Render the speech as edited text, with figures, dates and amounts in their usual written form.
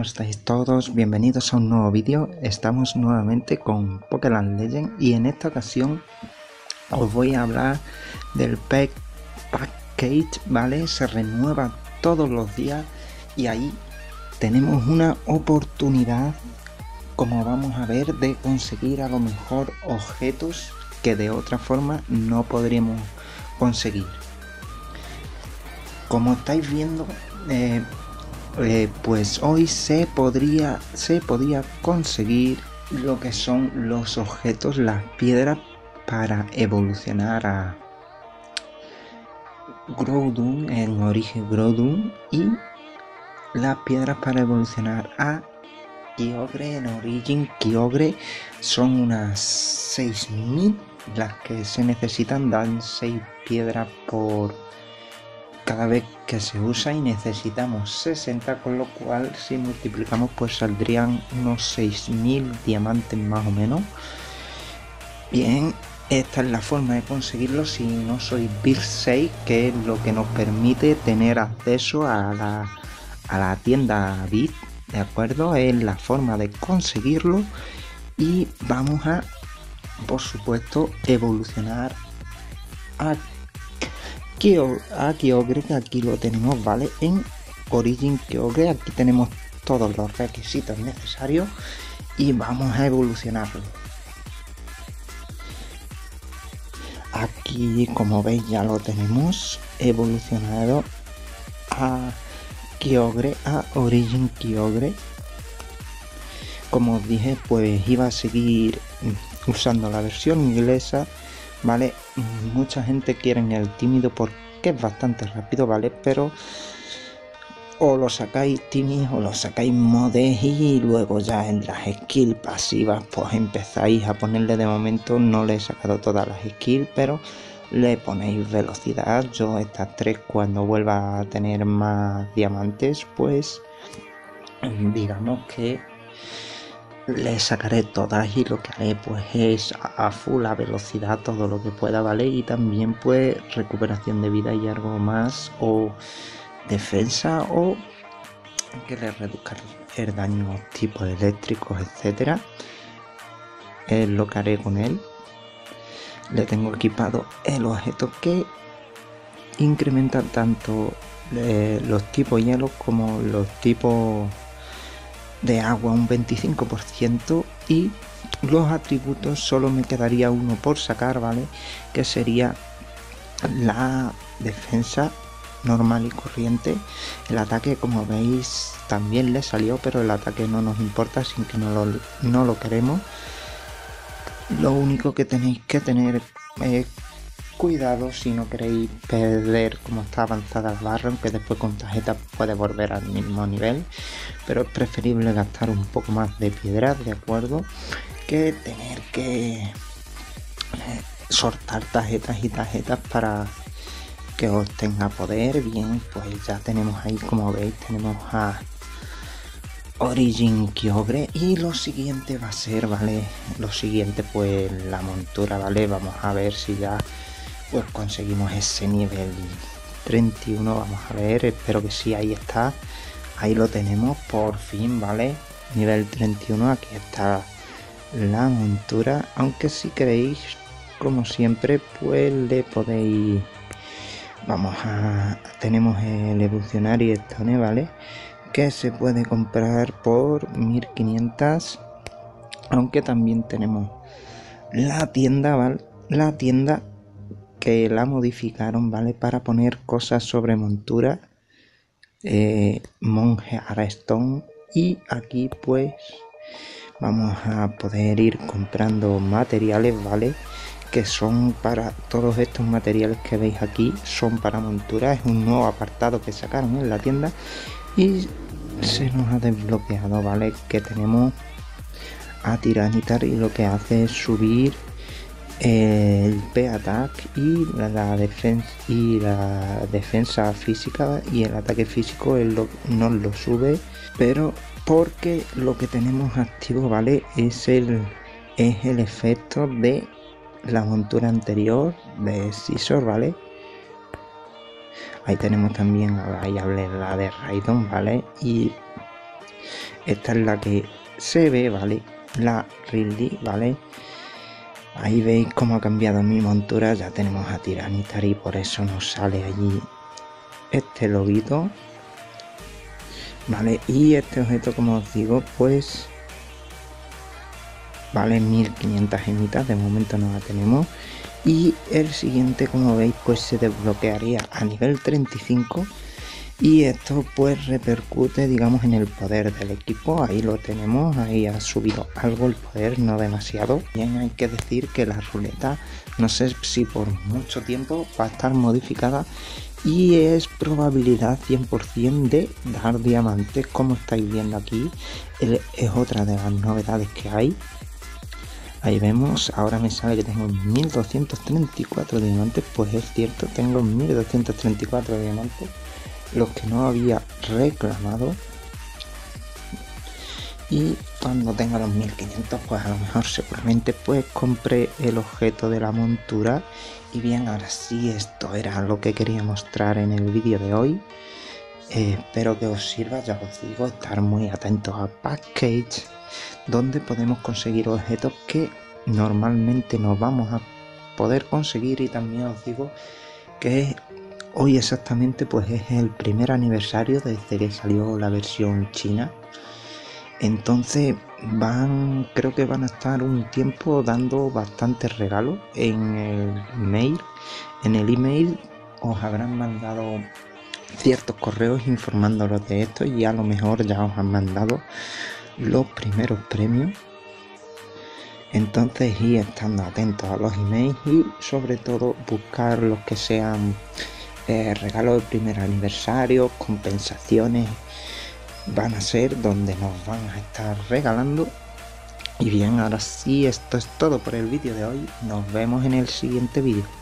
¿Cómo estáis todos? Bienvenidos a un nuevo vídeo. Estamos nuevamente con Pokeland Legends y en esta ocasión os voy a hablar del package, ¿vale? Se renueva todos los días y ahí tenemos una oportunidad, como vamos a ver, de conseguir a lo mejor objetos que de otra forma no podríamos conseguir. Como estáis viendo, pues hoy se podía conseguir lo que son los objetos, las piedras para evolucionar a Groudon, en origen Groudon, y las piedras para evolucionar a Kyogre, en Origin Kyogre. Son unas 6000 las que se necesitan, dan 6 piedras por cada vez que se usa y necesitamos 60, con lo cual si multiplicamos pues saldrían unos 6000 diamantes más o menos. Bien, esta es la forma de conseguirlo si no sois Build 6, que es lo que nos permite tener acceso a la tienda Bit, ¿de acuerdo? Es la forma de conseguirlo y vamos a, por supuesto, evolucionar a Kyogre, que aquí lo tenemos, ¿vale? En Origin Kyogre, aquí tenemos todos los requisitos necesarios y vamos a evolucionarlo. Aquí, como veis, ya lo tenemos evolucionado a Kyogre, a Origin Kyogre. Como os dije, pues iba a seguir usando la versión inglesa, ¿vale? Mucha gente quiere el tímido porque es bastante rápido, ¿vale? Pero o lo sacáis tímido o lo sacáis modes y luego ya en las skills pasivas pues empezáis a ponerle. De momento no le he sacado todas las skills, pero le ponéis velocidad. Yo estas 3, cuando vuelva a tener más diamantes, pues digamos que le sacaré todas y lo que haré pues es a full, a velocidad, todo lo que pueda, ¿vale? Y también pues recuperación de vida y algo más, o defensa, o que le reduzca el daño tipos eléctricos, etcétera. Es lo que haré con él. Le tengo equipado el objeto que incrementa tanto los tipos hielo como los tipos de agua un 25%, y los atributos solo me quedaría uno por sacar, ¿vale? Que sería la defensa normal y corriente. El ataque, como veis, también le salió, pero el ataque no nos importa, sin que no lo queremos. Lo único que tenéis que tener es cuidado si no queréis perder, como está avanzada la barra, aunque después con tarjeta puede volver al mismo nivel, pero es preferible gastar un poco más de piedras, ¿de acuerdo?, que tener que sortar tarjetas y tarjetas para que os tenga poder. Bien, pues ya tenemos ahí, como veis, tenemos a Origin Kyogre, y lo siguiente va a ser, ¿vale? Lo siguiente pues la montura, ¿vale? Vamos a ver si ya pues conseguimos ese nivel 31, vamos a ver, espero que sí, ahí está, ahí lo tenemos, por fin, ¿vale? Nivel 31, aquí está la montura, aunque si queréis, como siempre, pues le podéis, vamos a, tenemos el evolucionar y estone, ¿vale? Que se puede comprar por 1500, aunque también tenemos la tienda, ¿vale? La tienda que la modificaron, ¿vale? Para poner cosas sobre montura, monje Arestón, y aquí pues vamos a poder ir comprando materiales, ¿vale? Que son para todos estos materiales que veis aquí, son para montura. Es un nuevo apartado que sacaron en la tienda y se nos ha desbloqueado, ¿vale? Que tenemos a Tiranitar y lo que hace es subir el P-Attack y la defensa física, y el ataque físico nos lo sube, pero porque lo que tenemos activo, ¿vale? Es el efecto de la montura anterior de Scizor, ¿vale? Ahí tenemos también, ahora ya hablé, la de Raidon, ¿vale? Y Esta es la que se ve, ¿vale? La Rildi, ¿vale? Ahí veis cómo ha cambiado mi montura. Ya tenemos a Tiranitar y por eso nos sale allí este lobito, ¿vale? Y este objeto, como os digo, pues vale 1500 gemitas. De momento no la tenemos. Y el siguiente, como veis, pues se desbloquearía a nivel 35. Y esto pues repercute, digamos, en el poder del equipo. Ahí lo tenemos, ahí ha subido algo el poder, no demasiado. Bien, hay que decir que la ruleta, no sé si por mucho tiempo, va a estar modificada. Y es probabilidad 100% de dar diamantes, como estáis viendo aquí. Es otra de las novedades que hay. Ahí vemos, ahora me sale que tengo 1234 diamantes, pues es cierto, tengo 1234 diamantes, los que no había reclamado. Y cuando tenga los 1500, pues a lo mejor seguramente pues compré el objeto de la montura. Y bien, ahora sí, esto era lo que quería mostrar en el vídeo de hoy. Espero que os sirva, ya os digo, estar muy atentos a Package, donde podemos conseguir objetos que normalmente no vamos a poder conseguir. Y también os digo que hoy exactamente pues es el primer aniversario desde que salió la versión china. Entonces creo que van a estar un tiempo dando bastantes regalos en el mail. En el email os habrán mandado ciertos correos informándolos de esto y a lo mejor ya os han mandado los primeros premios. Entonces, ir estando atentos a los emails y sobre todo buscar los que sean regalos de primer aniversario, compensaciones. Van a ser donde nos van a estar regalando. Y bien, ahora sí, esto es todo por el vídeo de hoy. Nos vemos en el siguiente vídeo.